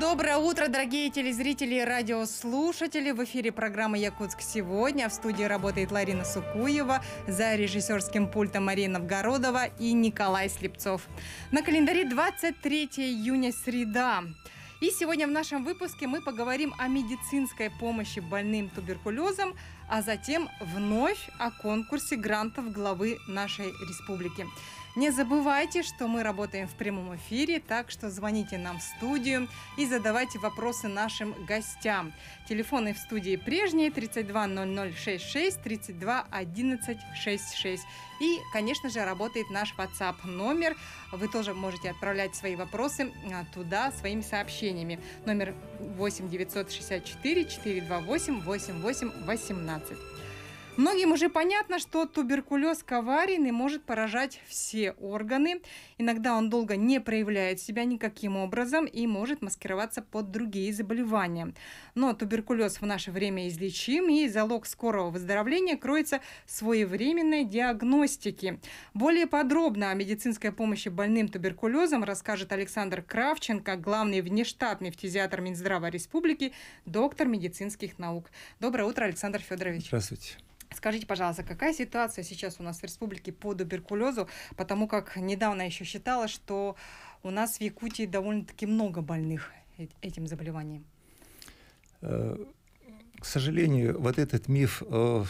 Доброе утро, дорогие телезрители и радиослушатели. В эфире программа «Якутск сегодня». В студии работает Ларина Сукуева, за режиссерским пультом Мария Новгородова и Николай Слепцов. На календаре 23 июня, среда. И сегодня в нашем выпуске мы поговорим о медицинской помощи больным туберкулезом, а затем вновь о конкурсе грантов главы нашей республики. Не забывайте, что мы работаем в прямом эфире, так что звоните нам в студию и задавайте вопросы нашим гостям. Телефоны в студии прежние: 320066, 321166. И, конечно же, работает наш WhatsApp номер. Вы тоже можете отправлять свои вопросы туда своими сообщениями. Номер 8 964 428 88 18. Многим уже понятно, что туберкулез коварен и может поражать все органы. Иногда он долго не проявляет себя никаким образом и может маскироваться под другие заболевания. Но туберкулез в наше время излечим, и залог скорого выздоровления кроется в своевременной диагностике. Более подробно о медицинской помощи больным туберкулезом расскажет Александр Кравченко, главный внештатный фтизиатр Минздрава Республики, доктор медицинских наук. Доброе утро, Александр Федорович. Здравствуйте. Скажите, пожалуйста, какая ситуация сейчас у нас в республике по туберкулезу, потому как недавно еще считалось, что у нас в Якутии довольно-таки много больных этим заболеванием? К сожалению, вот этот миф о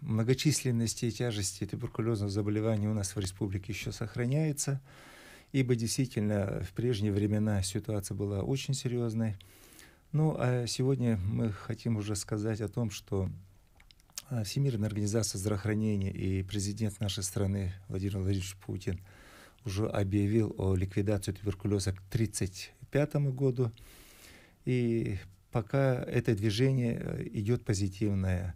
многочисленности и тяжести туберкулезных заболеваний у нас в республике еще сохраняется, ибо действительно в прежние времена ситуация была очень серьезной. Ну, а сегодня мы хотим уже сказать о том, что Всемирная организация здравоохранения и президент нашей страны Владимир Владимирович Путин уже объявил о ликвидации туберкулеза к 1935 году. И пока это движение идет позитивное.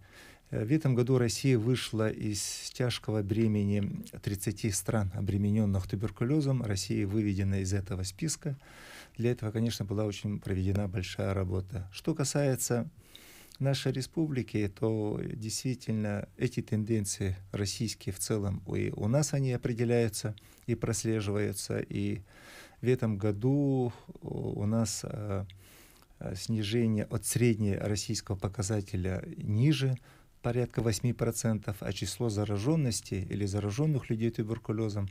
В этом году Россия вышла из тяжкого бремени 30 стран, обремененных туберкулезом. Россия выведена из этого списка. Для этого, конечно, была очень проведена большая работа. Что касается нашей республики, то действительно эти тенденции российские в целом и у нас они определяются и прослеживаются. И в этом году у нас снижение от среднероссийского показателя ниже, порядка 8%, а число зараженностей или зараженных людей туберкулезом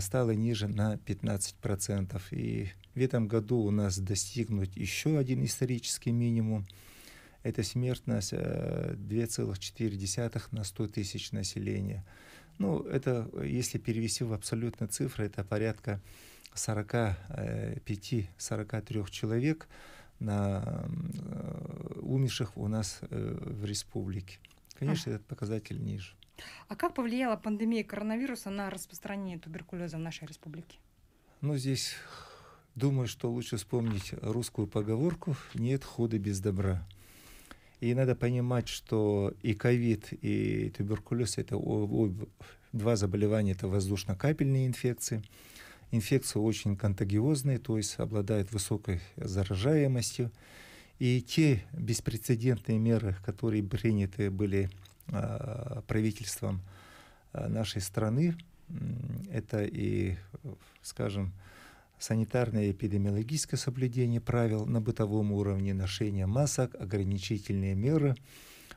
стало ниже на 15%. И в этом году у нас достигнут еще один исторический минимум. Это смертность 2,4 на 100 тысяч населения. Ну, это, если перевести в абсолютные цифры, это порядка 45-43 человек на умерших у нас в республике. Конечно, этот показатель ниже. А как повлияла пандемия коронавируса на распространение туберкулеза в нашей республике? Ну, здесь, думаю, что лучше вспомнить русскую поговорку «Нет хода без добра». И надо понимать, что и ковид, и туберкулез — это два заболевания, это воздушно-капельные инфекции. Инфекции очень контагиозные, то есть обладают высокой заражаемостью. И те беспрецедентные меры, которые приняты были правительством нашей страны, это и, скажем, санитарное и эпидемиологическое соблюдение правил на бытовом уровне, ношение масок, ограничительные меры,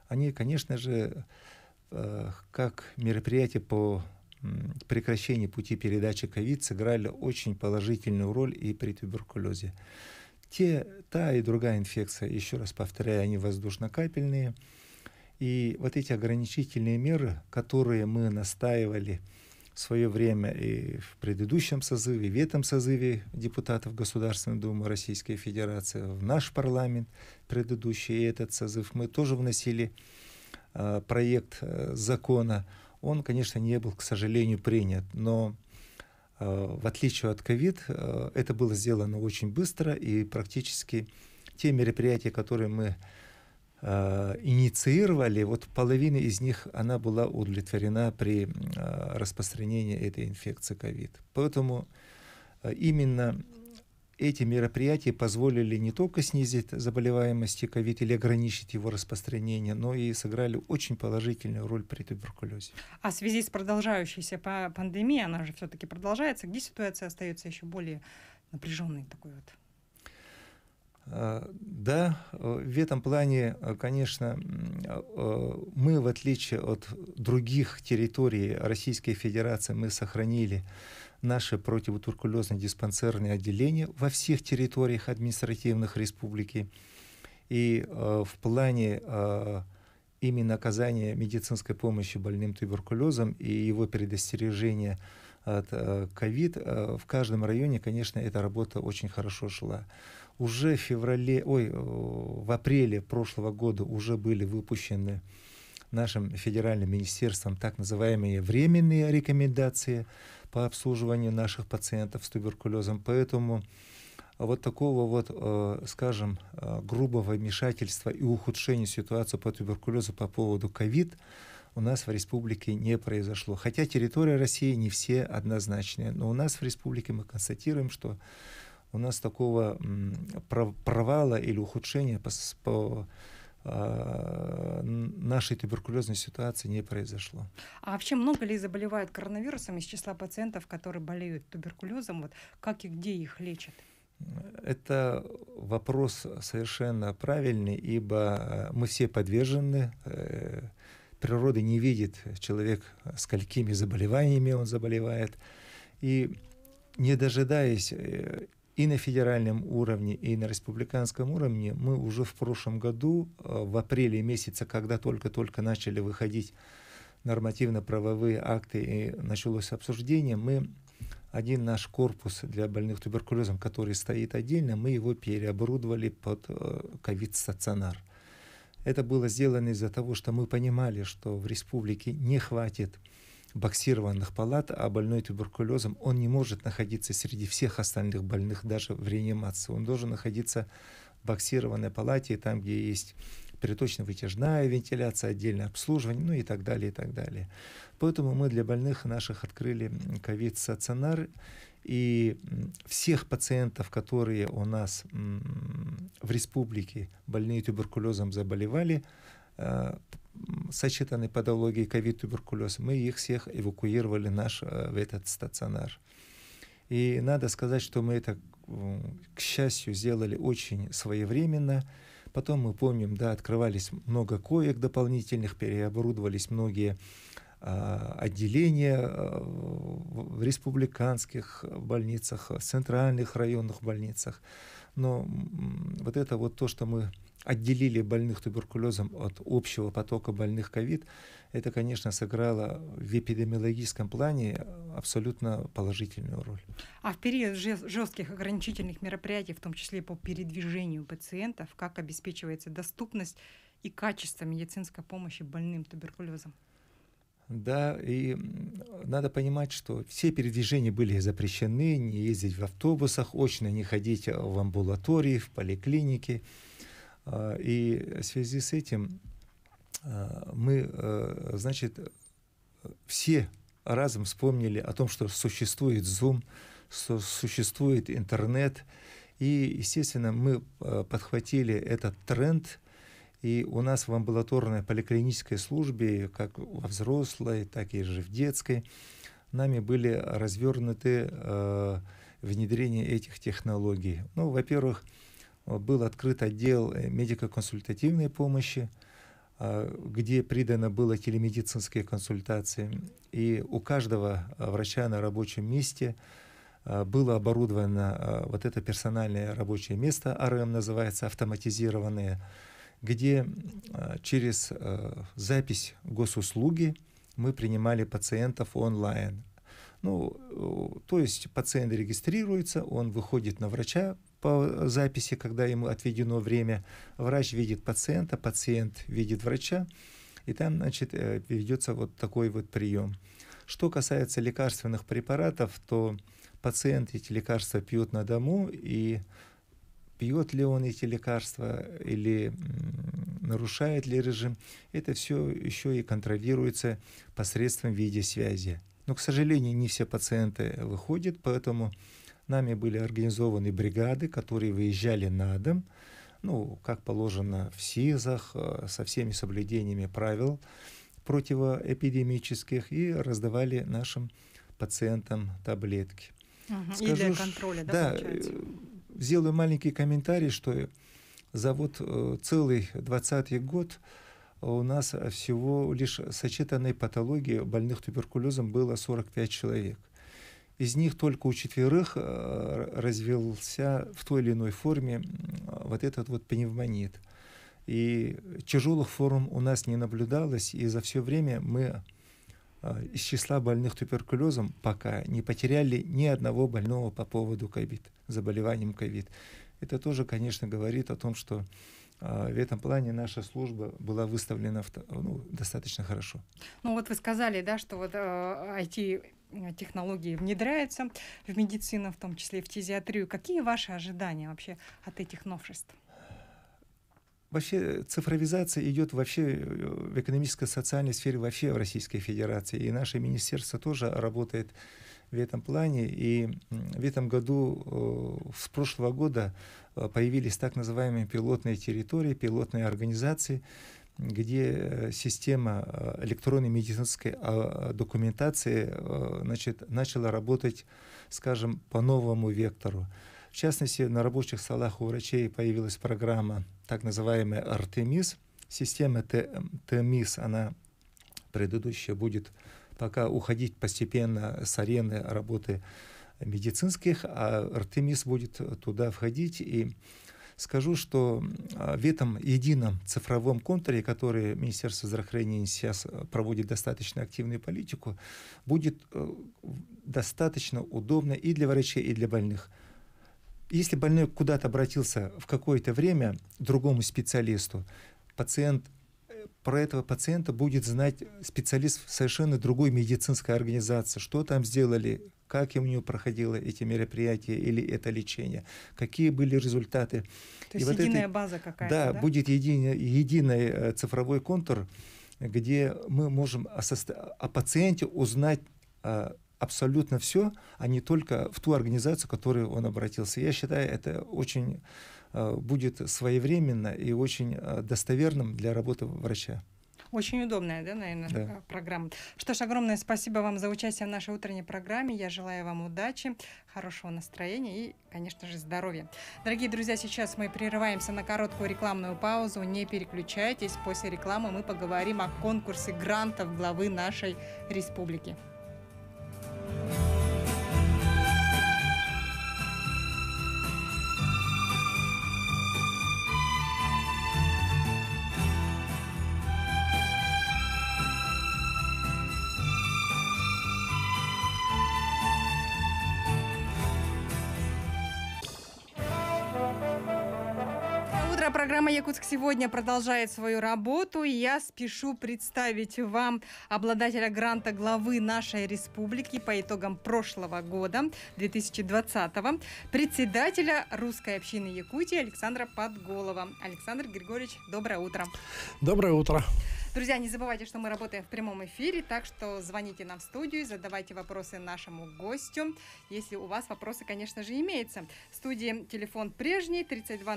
они, конечно же, как мероприятие по прекращению пути передачи ковид сыграли очень положительную роль и при туберкулезе. Та и другая инфекция, еще раз повторяю, они воздушно-капельные. И вот эти ограничительные меры, которые мы настаивали в свое время и в предыдущем созыве, и в этом созыве депутатов Государственной Думы Российской Федерации, в наш парламент предыдущий и этот созыв, мы тоже вносили проект закона. Он, конечно, не был, к сожалению, принят, но в отличие от ковид, это было сделано очень быстро, и практически те мероприятия, которые мы инициировали, вот половина из них, она была удовлетворена при распространении этой инфекции ковид. Поэтому именно эти мероприятия позволили не только снизить заболеваемость ковид или ограничить его распространение, но и сыграли очень положительную роль при туберкулезе. А в связи с продолжающейся пандемией, она же все-таки продолжается, где ситуация остается еще более напряженной такой вот? Да, в этом плане, конечно, мы, в отличие от других территорий Российской Федерации, мы сохранили наши противотуберкулезные диспансерные отделения во всех территориях административных республики. И в плане именно оказания медицинской помощи больным туберкулезом и его предостережения от COVID в каждом районе, конечно, эта работа очень хорошо шла. Уже в апреле прошлого года уже были выпущены нашим федеральным министерством так называемые временные рекомендации по обслуживанию наших пациентов с туберкулезом. Поэтому вот такого вот, скажем, грубого вмешательства и ухудшения ситуации по туберкулезу по поводу COVID у нас в республике не произошло. Хотя территория России не все однозначные, но у нас в республике мы констатируем, что у нас такого провала или ухудшения по нашей туберкулезной ситуации не произошло. А вообще много ли заболевают коронавирусом из числа пациентов, которые болеют туберкулезом? Вот как и где их лечат? Это вопрос совершенно правильный, ибо мы все подвержены. Природа не видит человек, сколькими заболеваниями он заболевает. И не дожидаясь и на федеральном уровне, и на республиканском уровне, мы уже в прошлом году, в апреле месяце, когда только-только начали выходить нормативно-правовые акты и началось обсуждение, мы один наш корпус для больных туберкулезом, который стоит отдельно, мы его переоборудовали под ковид-стационар. Это было сделано из-за того, что мы понимали, что в республике не хватит боксированных палат, а больной туберкулезом, он не может находиться среди всех остальных больных, даже в реанимации. Он должен находиться в боксированной палате, там, где есть приточно-вытяжная вентиляция, отдельное обслуживание, ну и так далее, и так далее. Поэтому мы для больных наших открыли ковид-стационар, и всех пациентов, которые у нас в республике больные туберкулезом заболевали, сочетанной патологией ковид-туберкулез, мы их всех эвакуировали в этот стационар. И надо сказать, что мы это, к счастью, сделали очень своевременно. Потом мы помним, да, открывались много коек дополнительных, переоборудовались многие отделения в республиканских больницах, в центральных районных больницах. Но вот это вот то, что мы отделили больных туберкулезом от общего потока больных COVID, это, конечно, сыграло в эпидемиологическом плане абсолютно положительную роль. А в период жестких ограничительных мероприятий, в том числе по передвижению пациентов, как обеспечивается доступность и качество медицинской помощи больным туберкулезом? Да, и надо понимать, что все передвижения были запрещены, не ездить в автобусах, очно не ходить в амбулатории, в поликлинике. И в связи с этим мы, значит, все разом вспомнили о том, что существует Zoom, что существует интернет. И, естественно, мы подхватили этот тренд. И у нас в амбулаторной поликлинической службе, как во взрослой, так и же в детской, нами были развернуты внедрение этих технологий. Ну, во-первых, был открыт отдел медико-консультативной помощи, где придано было телемедицинские консультации. И у каждого врача на рабочем месте было оборудовано вот это персональное рабочее место, РМ называется, автоматизированное, где через запись госуслуги мы принимали пациентов онлайн. Ну, то есть пациент регистрируется, он выходит на врача по записи, когда ему отведено время. Врач видит пациента, пациент видит врача, и там, значит, ведется вот такой вот прием. Что касается лекарственных препаратов, то пациент эти лекарства пьет на дому, и пьет ли он эти лекарства или нарушает ли режим, это все еще и контролируется посредством видеосвязи. Но, к сожалению, не все пациенты выходят, поэтому нами были организованы бригады, которые выезжали на дом, ну, как положено, в СИЗах, со всеми соблюдениями правил противоэпидемических, и раздавали нашим пациентам таблетки. Угу. Скажу, и для контроля, да, получается? сделаю маленький комментарий, что за вот целый 20-й год у нас всего лишь сочетанной патологии больных туберкулезом было 45 человек. Из них только у 4 развился в той или иной форме вот этот вот пневмонит. И тяжелых форм у нас не наблюдалось, и за все время мы из числа больных туберкулезом пока не потеряли ни одного больного по поводу ковид, заболеванием ковид. Это тоже, конечно, говорит о том, что в этом плане наша служба была выставлена достаточно хорошо. Ну вот вы сказали, да, что вот IT-технологии внедряются в медицину, в том числе и в фтизиатрию. Какие ваши ожидания вообще от этих новшеств? Вообще цифровизация идет вообще в экономическо-социальной сфере вообще в Российской Федерации. И наше министерство тоже работает в этом плане. И в этом году, с прошлого года, появились так называемые пилотные территории, пилотные организации, где система электронной медицинской документации, значит, начала работать, скажем, по новому вектору. В частности, на рабочих столах у врачей появилась программа, так называемая РТМИС. Система ТМИС, она предыдущая, будет пока уходить постепенно с арены работы медицинских, а РТМИС будет туда входить. И скажу, что в этом едином цифровом контуре, который Министерство здравоохранения сейчас проводит достаточно активную политику, будет достаточно удобно и для врачей, и для больных. Если больной куда-то обратился в какое-то время к другому специалисту, пациент, про этого пациента будет знать специалист совершенно другой медицинской организации, что там сделали, как у него проходило эти мероприятия или это лечение, какие были результаты. То есть вот единая база какая-то, да? Будет единый цифровой контур, где мы можем о пациенте узнать абсолютно все, а не только в ту организацию, в которую он обратился. Я считаю, это очень будет своевременно и очень достоверным для работы врача. Очень удобная, да, наверное, да, программа. Что ж, огромное спасибо вам за участие в нашей утренней программе. Я желаю вам удачи, хорошего настроения и, конечно же, здоровья. Дорогие друзья, сейчас мы прерываемся на короткую рекламную паузу. Не переключайтесь. После рекламы мы поговорим о конкурсе грантов главы нашей республики. Программа «Якутск сегодня» продолжает свою работу. И я спешу представить вам обладателя гранта главы нашей республики по итогам прошлого года, 2020-го, председателя Русской общины Якутии Александра Подголова. Александр Григорьевич, доброе утро. Доброе утро. Друзья, не забывайте, что мы работаем в прямом эфире, так что звоните нам в студию, задавайте вопросы нашему гостю. Если у вас вопросы, конечно же, имеются. В студии телефон прежний 32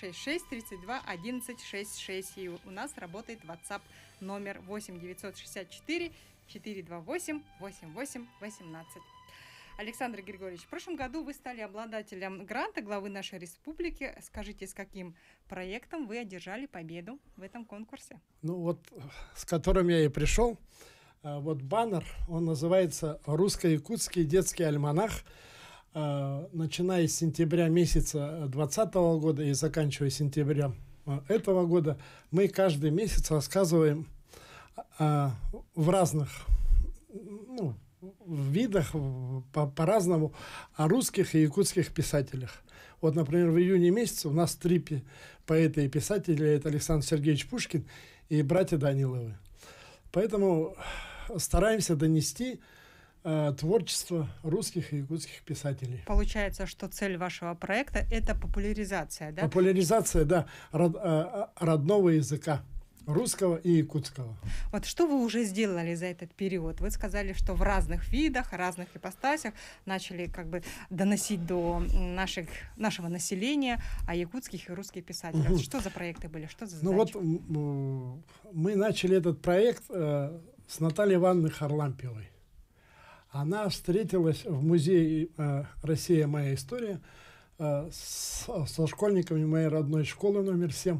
0066, 32 11 66, и у нас работает WhatsApp номер 8 964 428 88 18. Александр Григорьевич, в прошлом году вы стали обладателем гранта главы нашей республики. Скажите, с каким проектом вы одержали победу в этом конкурсе? Ну вот, с которым я и пришел. Вот баннер, он называется «Русско-якутский детский альманах». Начиная с сентября месяца 2020 года и заканчивая сентябрем этого года, мы каждый месяц рассказываем в разных, ну, в видах, по-разному, о русских и якутских писателях. Вот, например, в июне месяце у нас 3 поэта и писателя. Это Александр Сергеевич Пушкин и братья Даниловы. Поэтому стараемся донести творчество русских и якутских писателей. Получается, что цель вашего проекта — это популяризация, да? Популяризация, да, родного языка, русского и якутского. Вот что вы уже сделали за этот период? Вы сказали, что в разных видах, разных ипостасях начали как бы доносить до нашего населения о якутских и русских писателях. Угу. Что за проекты были? Что за задачи? Ну вот мы начали этот проект с Натальей Ивановной Харлампевой. Она встретилась в музее «Россия. Моя история» со школьниками моей родной школы номер 7,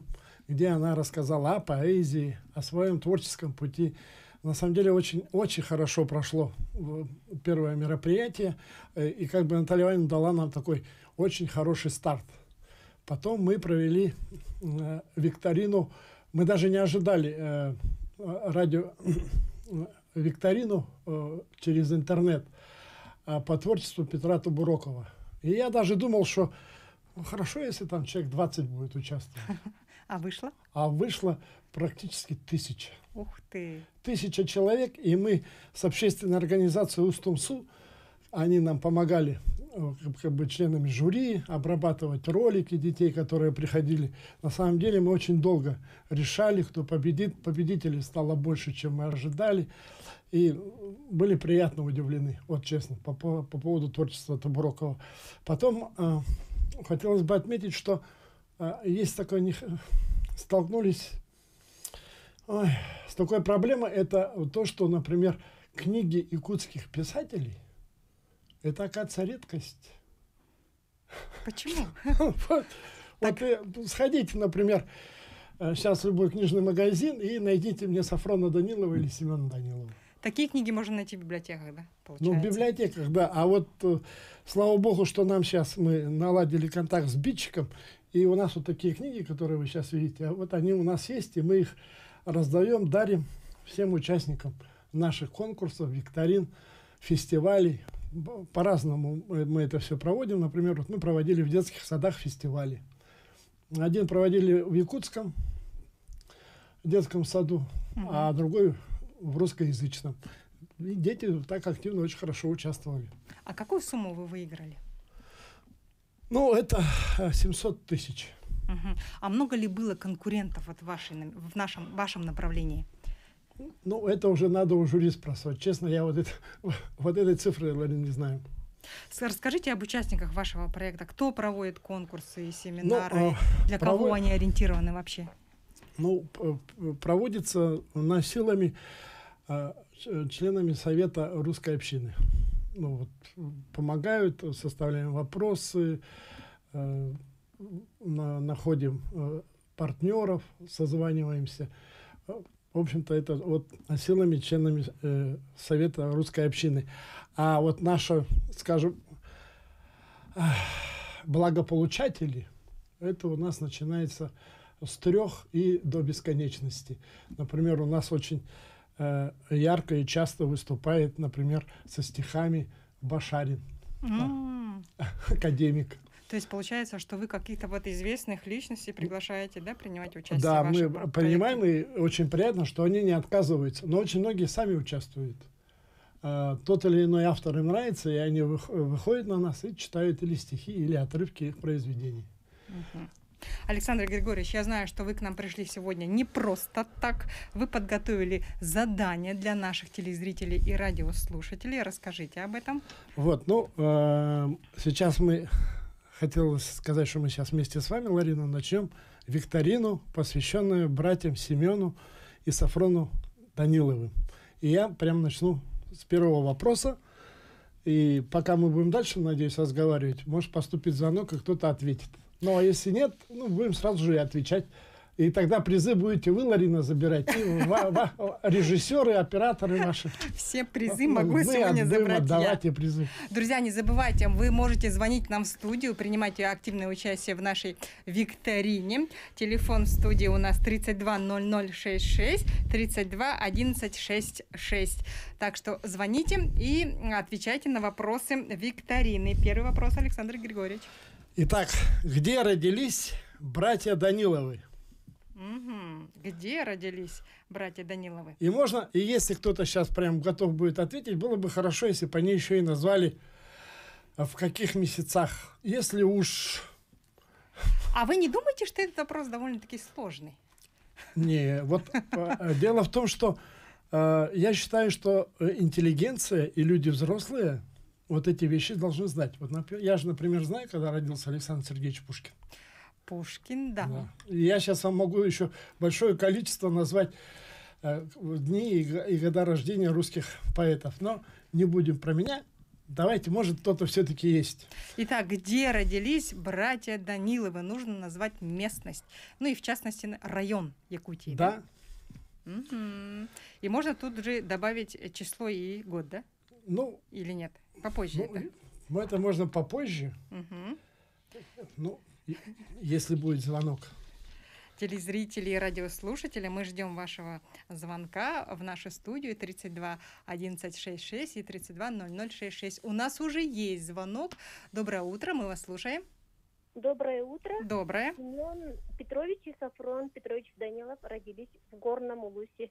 где она рассказала о поэзии, о своем творческом пути. На самом деле очень хорошо прошло первое мероприятие. И как бы Наталья Ивановна дала нам такой очень хороший старт. Потом мы провели викторину. Мы даже не ожидали радиовикторину через интернет по творчеству Петра Тубурокова. И я даже думал, что хорошо, если там человек 20 будет участвовать. А вышло? А вышло практически 1000. Ух ты! 1000 человек, и мы с общественной организацией УСТУМСУ, они нам помогали как бы членами жюри обрабатывать ролики детей, которые приходили. На самом деле мы очень долго решали, кто победит. Победителей стало больше, чем мы ожидали. И были приятно удивлены, вот честно, по поводу творчества Тубурокова. Потом хотелось бы отметить, что есть такой, столкнулись с такой проблемой, это то, что, например, книги якутских писателей, это, оказывается, редкость. Почему? Вот сходите, например, сейчас в любой книжный магазин и найдите мне Сафрона Данилова или Семена Данилова. Такие книги можно найти в библиотеках, да? Получается? Ну, в библиотеках, да. А вот, слава богу, что нам сейчас мы наладили контакт с Битчиком, и у нас вот такие книги, которые вы сейчас видите, вот они у нас есть, и мы их раздаем, дарим всем участникам наших конкурсов, викторин, фестивалей. По-разному мы это все проводим. Например, вот мы проводили в детских садах фестивали. Один проводили в якутском детском саду, а другой в русскоязычном. И дети так активно очень хорошо участвовали. А какую сумму вы выиграли? Ну, это 700 тысяч. А много ли было конкурентов вот в вашем направлении? Ну, это уже надо у жюри спрашивать. Честно, я вот этой цифры, Ларин, не знаю. Расскажите об участниках вашего проекта. Кто проводит конкурсы и семинары? Ну, для кого они ориентированы вообще? Ну, проводится силами членами Совета Русской общины. Ну, вот, помогают, составляем вопросы, находим партнеров, созваниваемся. В общем-то, это вот силами, членами Совета Русской общины. А вот наши, скажем, благополучатели, это у нас начинается с 3 и до бесконечности. Например, у нас очень ярко и часто выступает, например, со стихами Башарин, академик. То есть получается, что вы каких-то вот известных личностей приглашаете, да, принимать участие? Да, в вашем мы принимаем, и очень приятно, что они не отказываются. Но очень многие сами участвуют. Тот или иной автор им нравится, и они выходят на нас и читают или стихи, или отрывки их произведений. Александр Григорьевич, я знаю, что вы к нам пришли сегодня не просто так. Вы подготовили задание для наших телезрителей и радиослушателей. Расскажите об этом. Вот, ну, сейчас мы... Хотелось сказать, что мы сейчас вместе с вами, Ларина, начнем викторину, посвященную братьям Семену и Сафрону Даниловым. И я прям начну с первого вопроса. И пока мы будем дальше, надеюсь, разговаривать, может поступить звонок, и кто-то ответит. Ну, а если нет, ну, будем сразу же и отвечать. И тогда призы будете вы, Ларина, забирать, и режиссеры, операторы наши. Все призы могу сегодня забрать я. Призы. Друзья, не забывайте, вы можете звонить нам в студию, принимать активное участие в нашей викторине. Телефон в студии у нас 32 0066, 32 11 66. Так что звоните и отвечайте на вопросы викторины. Первый вопрос, Александр Григорьевич. Итак, где родились братья Даниловы? Где родились братья Даниловы? И можно, и если кто-то сейчас прям готов будет ответить, было бы хорошо, если бы они еще и назвали, в каких месяцах, если уж... А вы не думаете, что этот вопрос довольно-таки сложный? Не, вот дело в том, что я считаю, что интеллигенция и люди взрослые вот эти вещи должны знать. Вот я же, например, знаю, когда родился Александр Сергеевич Пушкин. Пушкин, да. Я сейчас вам могу еще большое количество назвать дни и года рождения русских поэтов. Но не будем про меня. Давайте, может, кто-то все-таки есть. Итак, где родились братья Даниловы? Нужно назвать местность. Ну и, в частности, район Якутии. Да. Угу. И можно тут же добавить число и год, да? Ну. Или нет? Попозже. Ну, это можно попозже. Угу. Ну, если будет звонок. Телезрители и радиослушатели, мы ждем вашего звонка в нашу студию 32 1166 и 32 0066. У нас уже есть звонок. Доброе утро, мы вас слушаем. Доброе утро. Доброе. Семен Петрович и Сафрон Петрович Данилов родились в Горном Улусе.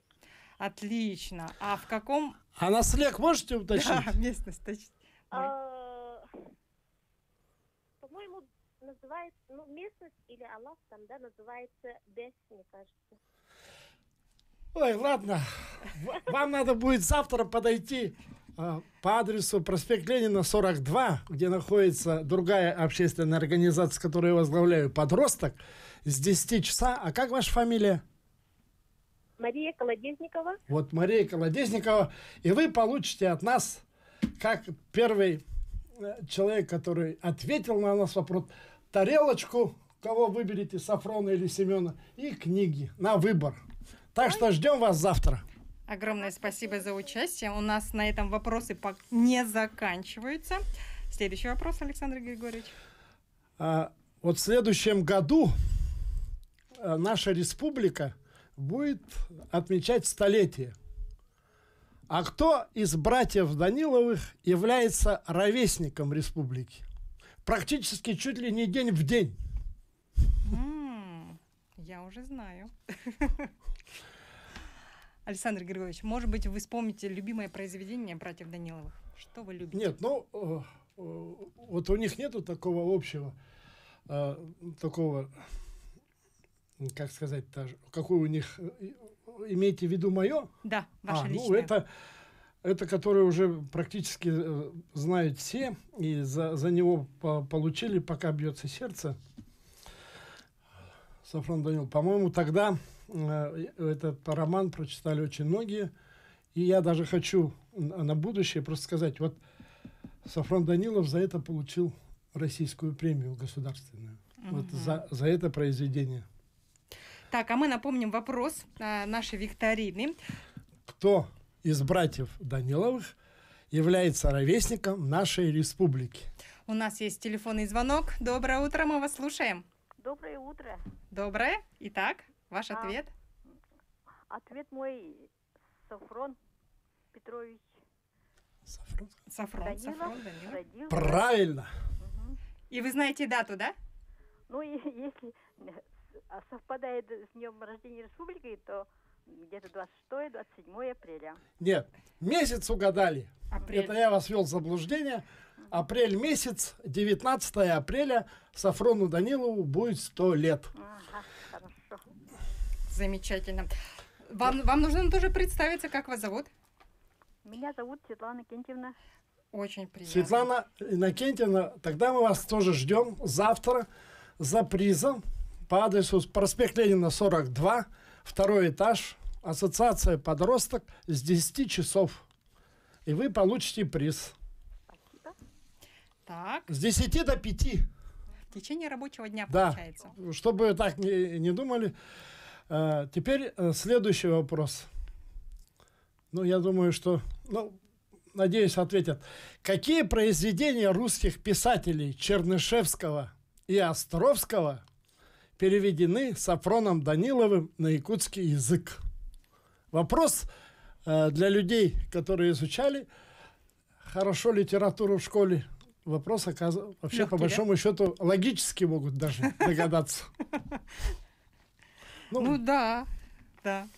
Отлично. А в каком... А наслег можете уточнить? Да, местность точно. По-моему, называется, ну, местность или Аллах там, да, называется Бес, мне кажется. Ой, ладно. Вам надо будет завтра подойти по адресу проспект Ленина, 42, где находится другая общественная организация, которую я возглавляю, «Подросток», с 10 часа. А как ваша фамилия? Мария Колодезникова. Вот, Мария Колодезникова. И вы получите от нас, как первый человек, который ответил на нас вопрос, тарелочку, кого выберете, Сафрона или Семена, и книги на выбор. Так что ждем вас завтра. Огромное спасибо за участие. У нас на этом вопросы не заканчиваются. Следующий вопрос, Александр Григорьевич. Вот в следующем году наша республика будет отмечать столетие. А кто из братьев Даниловых является ровесником республики? Практически чуть ли не день в день. Я уже знаю. Александр Григорьевич, может быть, вы вспомните любимое произведение братьев Даниловых? Что вы любите? Нет, ну, вот у них нету такого общего, такого, как сказать, какой у них... Имейте в виду мое? Да, ваше личное. Ну, это которое уже практически знают все, и за него получили «Пока бьется сердце». Сафрон Данилов. По-моему, тогда этот роман прочитали очень многие. И я даже хочу на будущее просто сказать, вот Сафрон Данилов за это получил российскую премию государственную. Вот за это произведение. Так, а мы напомним вопрос нашей викторины. Кто из братьев Даниловых является ровесником нашей республики? У нас есть телефонный звонок. Доброе утро, мы вас слушаем. Доброе утро. Доброе. Итак, ваш ответ. Ответ мой — Сафрон Петрович. Сафрон Данилов. Правильно. Угу. И вы знаете дату, да? Ну, если... совпадает с днем рождения республики, то где-то 26-27 апреля. Нет, месяц угадали. Апрель. Это я вас ввел в заблуждение. Апрель месяц, 19 апреля, Сафрону Данилову будет 100 лет. Ага, хорошо. Замечательно. Вам нужно тоже представиться, как вас зовут? Меня зовут Светлана Иннокентьевна. Очень приятно. Светлана Иннокентьевна, тогда мы вас тоже ждем завтра за призом. По адресу проспект Ленина, 42, второй этаж, ассоциация «Подросток», с 10 часов. И вы получите приз. Спасибо. Так. С 10 до 5. В течение рабочего дня, да, получается. Чтобы так не думали. Теперь следующий вопрос. Ну, я думаю, что... Ну, надеюсь, ответят. Какие произведения русских писателей Чернышевского и Островского переведены Сафроном Даниловым на якутский язык? Вопрос для людей, которые изучали хорошо литературу в школе. Вопрос, вообще, легкий, по большому счету, логически могут даже догадаться. Ну да, да.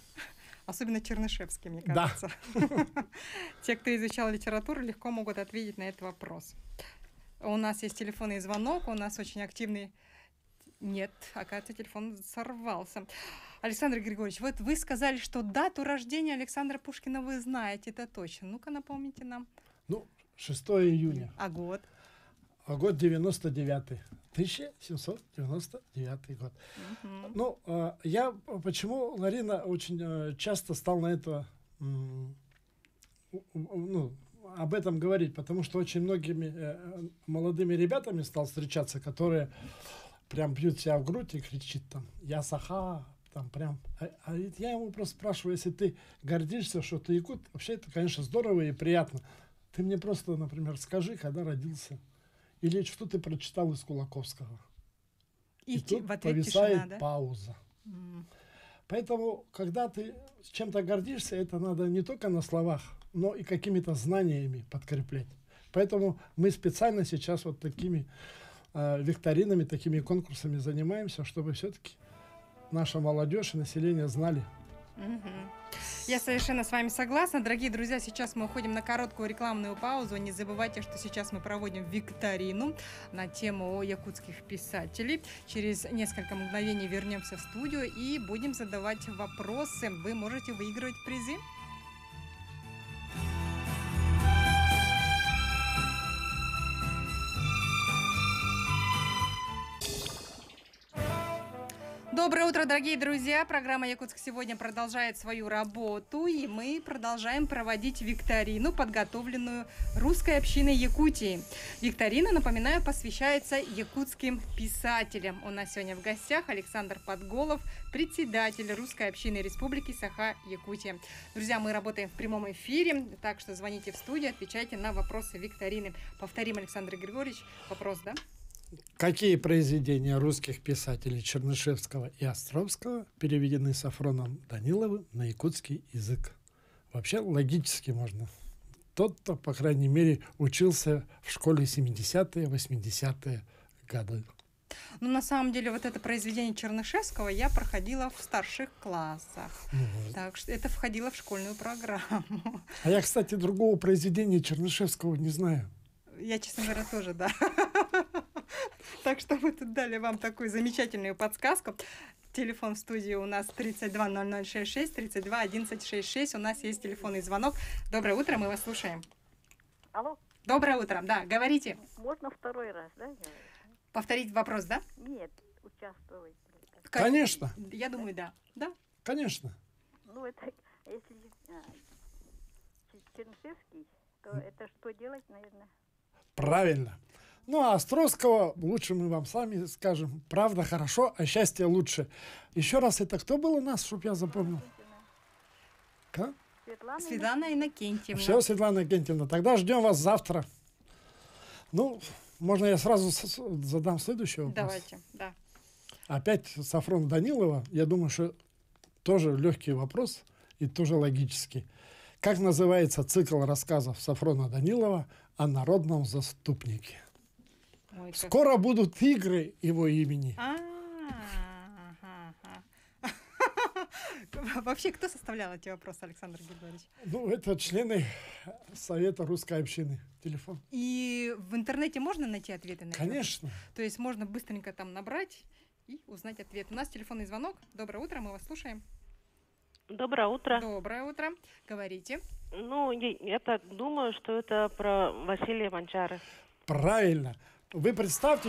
Особенно Чернышевский, мне кажется. Те, кто изучал литературу, легко могут ответить на этот вопрос. У нас есть телефонный звонок, у нас очень активный... Нет, оказывается, телефон сорвался. Александр Григорьевич, вот вы сказали, что дату рождения Александра Пушкина вы знаете, это точно. Ну-ка, напомните нам. Ну, 6 июня. А год? А год 99-й. 1799 год. Угу. Ну, я почему, Ларина, очень часто стал на это об этом говорить, потому что очень многими молодыми ребятами стал встречаться, которые прям бьют себя в грудь и кричит там: я Саха, там прям. А я ему просто спрашиваю: если ты гордишься, что ты якут, вообще это, конечно, здорово и приятно. Ты мне просто, например, скажи, когда родился. Или что ты прочитал из Кулаковского. И тут в ответ повисает тишина, да? Пауза. Поэтому, когда ты чем-то гордишься, это надо не только на словах, но и какими-то знаниями подкреплять. Поэтому мы специально сейчас вот такими викторинами, такими конкурсами занимаемся, чтобы все-таки наша молодежь и население знали. Я совершенно с вами согласна. Дорогие друзья, сейчас мы уходим на короткую рекламную паузу. Не забывайте, что сейчас мы проводим викторину на тему якутских писателей. Через несколько мгновений вернемся в студию и будем задавать вопросы. Вы можете выигрывать призы. Доброе утро, дорогие друзья! Программа «Якутск сегодня» продолжает свою работу, и мы продолжаем проводить викторину, подготовленную Русской общиной Якутии. Викторина, напоминаю, посвящается якутским писателям. У нас сегодня в гостях Александр Подголов, председатель Русской общины Республики Саха-Якутия. Друзья, мы работаем в прямом эфире, так что звоните в студию, отвечайте на вопросы викторины. Повторим, Александр Григорьевич, вопрос, да? Какие произведения русских писателей Чернышевского и Островского переведены Сафроном Даниловым на якутский язык? Вообще логически можно. Тот, кто, по крайней мере, учился в школе 70-е, 80-е годы. Ну, на самом деле, вот это произведение Чернышевского я проходила в старших классах. Вот. Так что это входило в школьную программу. А я, кстати, другого произведения Чернышевского не знаю. Я, честно говоря, тоже, да. Так что мы тут дали вам такую замечательную подсказку. Телефон в студии у нас 32 0066, 32 1166. У нас есть телефонный звонок. Доброе утро, мы вас слушаем. Алло. Доброе утро, да, говорите. Можно второй раз, да? Повторить вопрос, да? Нет, участвовать. Конечно. Я думаю, да. Да? Конечно. Ну, это, если Чернышевский, то это что делать, наверное? Правильно. Ну, а Островского лучше мы вам сами скажем. Правда хорошо, а счастье лучше. Еще раз, это кто был у нас, чтобы я запомнил? Как? Светлана Иннокентьевна. Все, Светлана Иннокентьевна. Тогда ждем вас завтра. Ну, можно я сразу задам следующий вопрос? Давайте, да. Опять Сафрон Данилова. Я думаю, что тоже легкий вопрос и тоже логический. Как называется цикл рассказов Сафрона Данилова о народном заступнике? Ой, скоро как... будут игры его имени. Вообще, кто составлял эти вопросы, Александр Григорьевич? Ну, это члены Совета Русской общины. Телефон. И в интернете можно найти ответы на это? Конечно. То есть можно быстренько там набрать и узнать ответ. У нас телефонный звонок. Доброе утро, мы вас слушаем. Доброе утро. Доброе утро. Говорите. Ну, я так думаю, что это про Василия Манчары. Правильно. Вы представьте,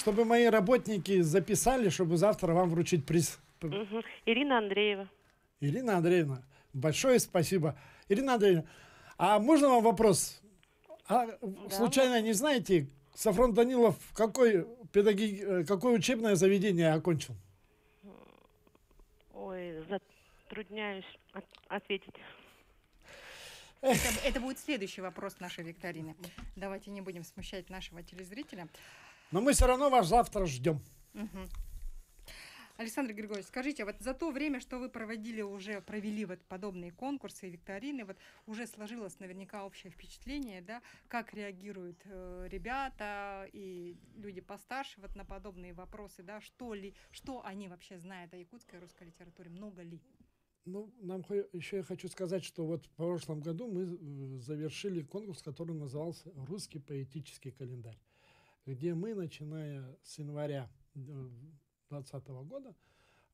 чтобы мои работники записали, чтобы завтра вам вручить приз. Угу. Ирина Андреева. Ирина Андреевна, большое спасибо. Ирина Андреевна, а можно вам вопрос? Да. Случайно не знаете, Сафрон Данилов какое учебное заведение окончил? Ой, затрудняюсь ответить. Это будет следующий вопрос нашей викторины. Давайте не будем смущать нашего телезрителя. Но мы все равно вас завтра ждем. Угу. Александр Григорьевич, скажите, вот за то время, что вы провели вот подобные конкурсы и викторины, вот уже сложилось наверняка общее впечатление, да, как реагируют ребята и люди постарше вот на подобные вопросы, да, что они вообще знают о якутской русской литературе, много ли? Ну, еще я хочу сказать, что вот в прошлом году мы завершили конкурс, который назывался «Русский поэтический календарь», где мы, начиная с января 2020 года,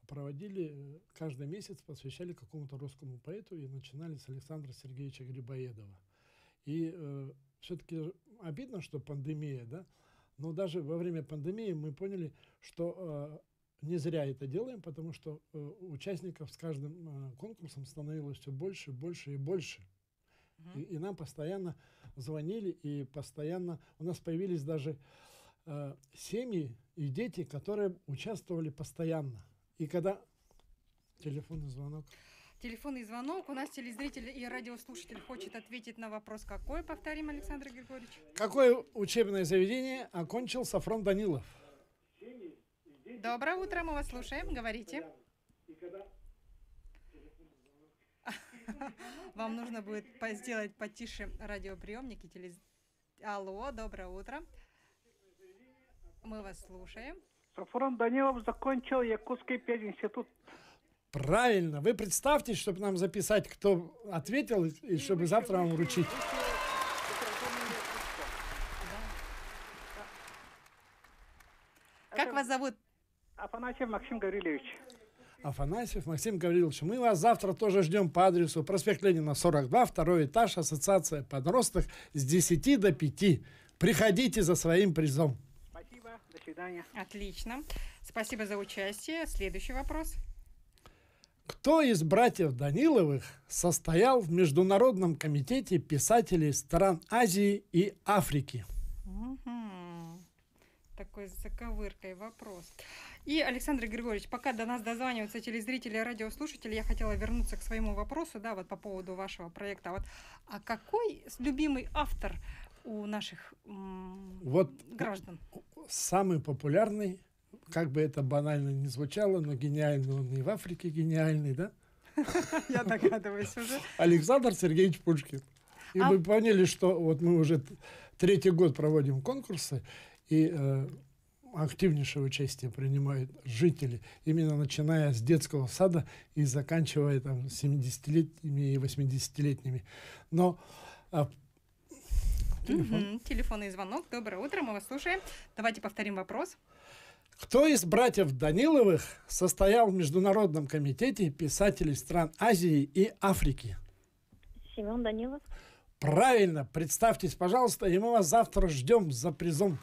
проводили, каждый месяц посвящали какому-то русскому поэту и начинали с Александра Сергеевича Грибоедова. И все-таки обидно, что пандемия, да, но даже во время пандемии мы поняли, что не зря это делаем, потому что участников с каждым конкурсом становилось все больше, больше и больше. И нам постоянно звонили, и постоянно у нас появились даже семьи и дети, которые участвовали постоянно. И когда телефонный звонок. Телефонный звонок. У нас телезритель и радиослушатель хочет ответить на вопрос, какой, повторим, Александр Григорьевич. Какое учебное заведение окончил Сафрон Данилов? Доброе утро, мы вас слушаем, говорите. Вам нужно будет сделать потише радиоприемник и телез... Алло, доброе утро. Мы вас слушаем. Сафрон Данилов закончил Якутский пединститут. Правильно. Вы представьтесь, чтобы нам записать, кто ответил, и чтобы завтра вам вручить. Как вас зовут? Афанасьев Максим Гаврилович. Афанасьев Максим Гаврилович. Мы вас завтра тоже ждем по адресу проспект Ленина, 42, 2 этаж, Ассоциация подростков, с 10 до 5. Приходите за своим призом. Спасибо. До свидания. Отлично. Спасибо за участие. Следующий вопрос. Кто из братьев Даниловых состоял в Международном комитете писателей стран Азии и Африки? Угу. Такой с заковыркой вопрос. И, Александр Григорьевич, пока до нас дозваниваются телезрители и радиослушатели, я хотела вернуться к своему вопросу, да, вот по поводу вашего проекта. Вот, а какой любимый автор у наших граждан? Самый популярный. Как бы это банально не звучало, но гениальный он и в Африке гениальный, да? Я догадываюсь уже. Александр Сергеевич Пушкин. И мы поняли, что вот мы уже 3-й год проводим конкурсы, и активнейшее участие принимают жители, именно начиная с детского сада и заканчивая там 70-летними и 80-летними. Но... телефонный звонок. Доброе утро, мы вас слушаем. Давайте повторим вопрос. Кто из братьев Даниловых состоял в Международном комитете писателей стран Азии и Африки? Семен Данилов. Правильно. Представьтесь, пожалуйста, и мы вас завтра ждем за призом.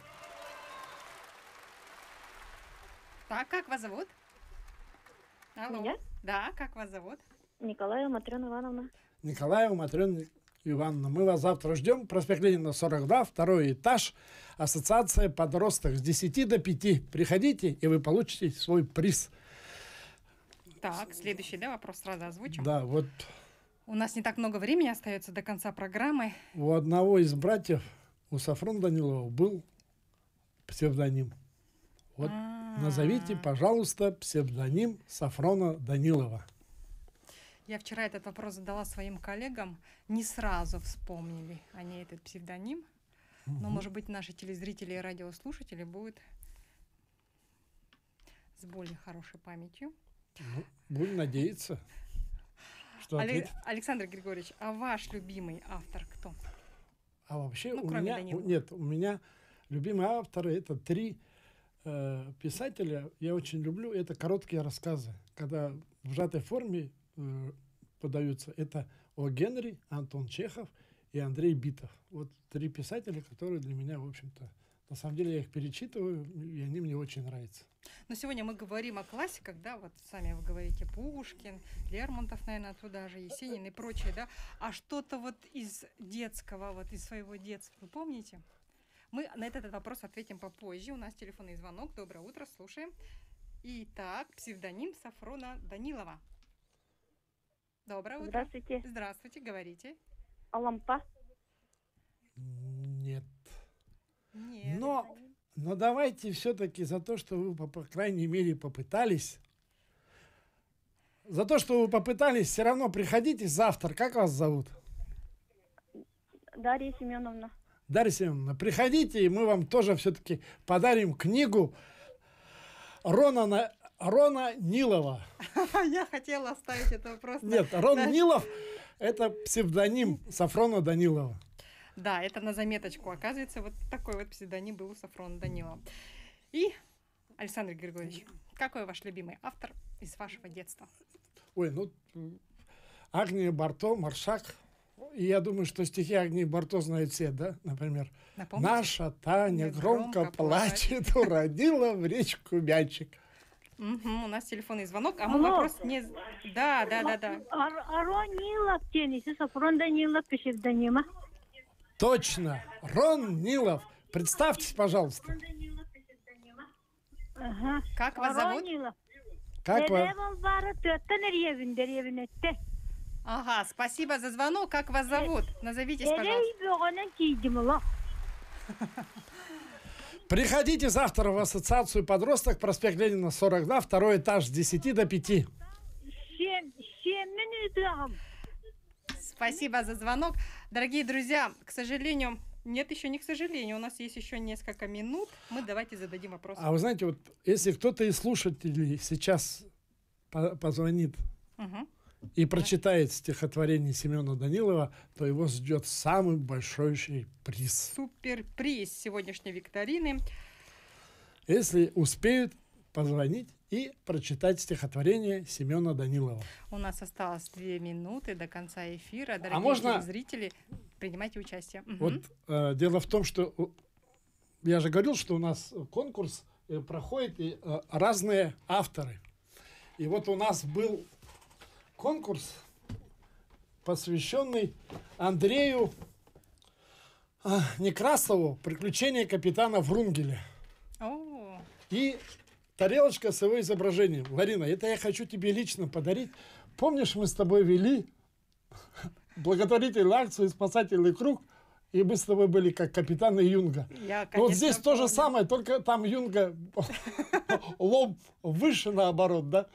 Так, как вас зовут? Алло. Меня? Да, как вас зовут? Николаева Матрена Ивановна. Николаева Матрена Ивановна. Мы вас завтра ждем. Проспект Ленина, 42, 2 этаж. Ассоциация подростков с 10 до 5. Приходите, и вы получите свой приз. Так, следующий, да, вопрос сразу озвучим. Да, вот. У нас не так много времени остается до конца программы. У одного из братьев, у Сафрона Данилова, был псевдоним. Вот назовите, пожалуйста, псевдоним Сафрона Данилова. Я вчера этот вопрос задала своим коллегам. Не сразу вспомнили они этот псевдоним. Но, может быть, наши телезрители и радиослушатели будут с более хорошей памятью. Ну, будем надеяться, что Александр Григорьевич, а ваш любимый автор кто? А вообще, ну, кроме Данилова. Нет, у меня любимые авторы — это 3 писателя. Я очень люблю. Это короткие рассказы, когда в сжатой форме подаются. Это О. Генри, Антон Чехов и Андрей Битов. Вот 3 писателя, которые для меня, в общем-то, на самом деле я их перечитываю, и они мне очень нравятся. Но сегодня мы говорим о классиках, да, вот сами вы говорите, Пушкин, Лермонтов, наверное, туда же, Есенин и прочее, да. А что-то вот из детского, вот из своего детства, вы помните? Мы на этот вопрос ответим попозже. У нас телефонный звонок. Доброе утро, слушаем. Итак, псевдоним Сафрона Данилова. Доброе утро. Здравствуйте. Здравствуйте, говорите. Алампа? Нет. Нет. Но давайте все-таки за то, что вы, по крайней мере, попытались. За то, что вы попытались, все равно приходите завтра. Как вас зовут? Дарья Семеновна. Дарья Семеновна, приходите, и мы вам тоже все-таки подарим книгу Рона Нилова. Я хотела оставить это просто. Нет, Рон Нилов — это псевдоним Сафрона Данилова. Да, это на заметочку. Оказывается, вот такой вот псевдоним был у Сафрона Данилова. И, Александр Григорьевич, какой ваш любимый автор из вашего детства? Ой, ну, Агния Барто, Маршак. И я думаю, что стихи Агнии Барто знают все, да? Например, напомните? Наша Таня громко плачет, уродила в речку мячик. У нас телефонный звонок, а мы вопрос не... Да, да, да, да. Ронилов, Сафрон Данилов, пишет Данима. Точно, Ронилов. Представьтесь, пожалуйста. Как вас зовут? Как вас? Ага, спасибо за звонок. Как вас зовут? Назовитесь, пожалуйста. Приходите завтра в ассоциацию подросток, проспект Ленина, 42, второй этаж, с 10 до 5. Спасибо за звонок. Дорогие друзья, к сожалению... Нет, еще не к сожалению. У нас есть еще несколько минут. Мы давайте зададим вопрос. А вы знаете, вот если кто-то из слушателей сейчас позвонит и прочитает стихотворение Семена Данилова, то его ждет самый большой приз. Супер приз сегодняшней викторины. Если успеют позвонить и прочитать стихотворение Семена Данилова. У нас осталось 2 минуты до конца эфира. Дорогие зрители, принимайте участие. Вот дело в том, что я же говорил, что у нас конкурс проходит и разные авторы. И вот у нас был конкурс, посвященный Андрею Некрасову «Приключения капитана Врунгеля». И тарелочка с его изображением. Ларина, это я хочу тебе лично подарить. Помнишь, мы с тобой вели благотворительную акцию «Спасательный круг», и мы с тобой были как капитаны Юнга. Вот здесь то же самое, только там Юнга лоб выше наоборот, да?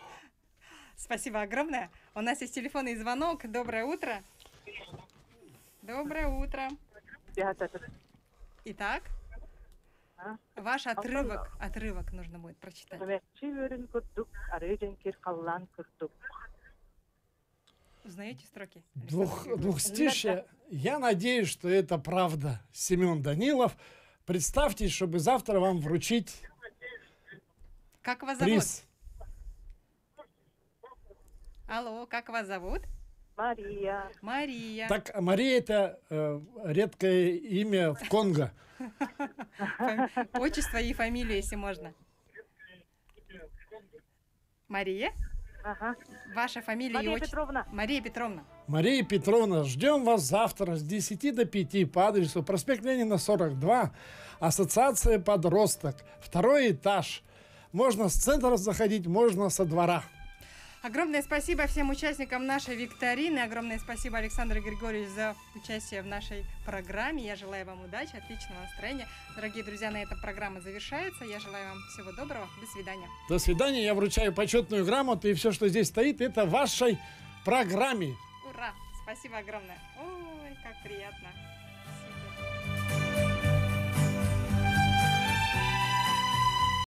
Спасибо огромное. У нас есть телефонный звонок. Доброе утро. Доброе утро. Итак? Ваш отрывок нужно будет прочитать. Узнаете строки? Двухстишье. Я надеюсь, что это правда. Семен Данилов. Представьтесь, чтобы завтра вам вручить как вас приз. Алло, как вас зовут? Мария. Мария. Так, Мария — это редкое имя в Конго. Отчество и фамилию, если можно. Мария? Ваша фамилия и отчество? Петровна. Мария Петровна. Мария Петровна, ждем вас завтра с 10 до 5 по адресу проспект Ленина, 42, ассоциация «Подросток», 2-й этаж. Можно с центра заходить, можно со двора. Огромное спасибо всем участникам нашей викторины. Огромное спасибо Александру Григорьевичу за участие в нашей программе. Я желаю вам удачи, отличного настроения. Дорогие друзья, на этом программа завершается. Я желаю вам всего доброго. До свидания. До свидания. Я вручаю почетную грамоту. И все, что здесь стоит, это в вашей программе. Ура! Спасибо огромное. Ой, как приятно.